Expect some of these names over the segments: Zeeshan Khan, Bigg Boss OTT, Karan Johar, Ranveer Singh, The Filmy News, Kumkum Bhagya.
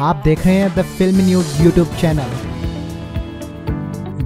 आप देख रहे हैं the filmy news YouTube channel.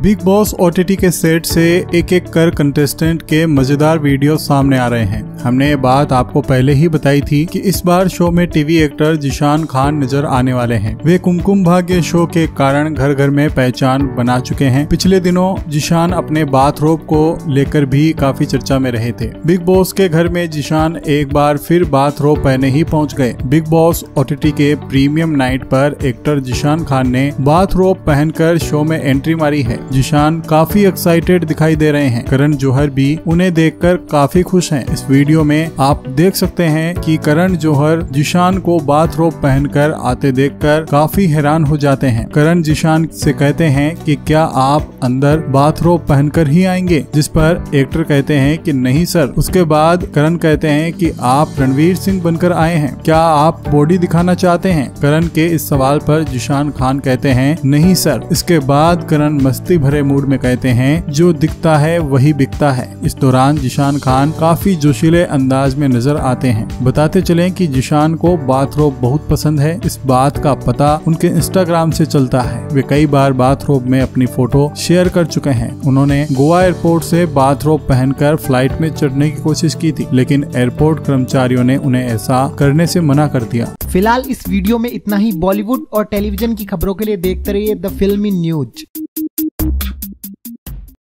Bigg Boss OTT के सेट से एक एक कर कंटेस्टेंट के मजेदार वीडियो सामने आ रहे हैं। हमने ये बात आपको पहले ही बताई थी कि इस बार शो में टीवी एक्टर ज़ीशान खान नजर आने वाले हैं। वे कुमकुम भाग्य शो के कारण घर घर में पहचान बना चुके हैं। पिछले दिनों ज़ीशान अपने बाथरोब को लेकर भी काफी चर्चा में रहे थे। बिग बॉस के घर में ज़ीशान एक बार फिर बाथरोब पहने ही पहुँच गए। बिग बॉस OTT के प्रीमियम नाइट पर एक्टर ज़ीशान खान ने बाथरोब पहनकर शो में एंट्री मारी है। ज़ीशान काफी एक्साइटेड दिखाई दे रहे हैं। करण जौहर भी उन्हें देखकर काफी खुश हैं। इस वीडियो में आप देख सकते हैं कि करण जौहर ज़ीशान को बाथरोब पहनकर आते देखकर काफी हैरान हो जाते हैं। करण ज़ीशान से कहते हैं कि क्या आप अंदर बाथरोब पहनकर ही आएंगे, जिस पर एक्टर कहते हैं कि नहीं सर। उसके बाद करण कहते हैं कि आप रणवीर सिंह बनकर आए हैं, क्या आप बॉडी दिखाना चाहते हैं? करण के इस सवाल पर ज़ीशान खान कहते हैं नहीं सर। इसके बाद करण मस्ती भरे मूड में कहते हैं जो दिखता है वही बिकता है। इस दौरान ज़ीशान खान काफी जोशीले अंदाज में नजर आते हैं। बताते चलें कि ज़ीशान को बाथरोब बहुत पसंद है। इस बात का पता उनके इंस्टाग्राम से चलता है। वे कई बार बाथरोब में अपनी फोटो शेयर कर चुके हैं। उन्होंने गोवा एयरपोर्ट से बाथरोब पहनकर फ्लाइट में चढ़ने की कोशिश की थी, लेकिन एयरपोर्ट कर्मचारियों ने उन्हें ऐसा करने से मना कर दिया। फिलहाल इस वीडियो में इतना ही। बॉलीवुड और टेलीविजन की खबरों के लिए देखते रहिए द फिल्मी न्यूज।